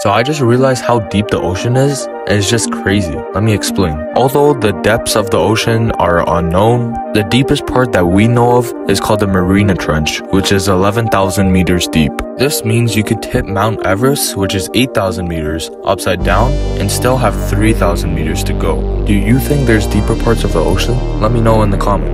So I just realized how deep the ocean is, and it's just crazy. Let me explain. Although the depths of the ocean are unknown, the deepest part that we know of is called the Mariana Trench, which is 11,000 meters deep. This means you could hit Mount Everest, which is 8,000 meters, upside down, and still have 3,000 meters to go. Do you think there's deeper parts of the ocean? Let me know in the comments.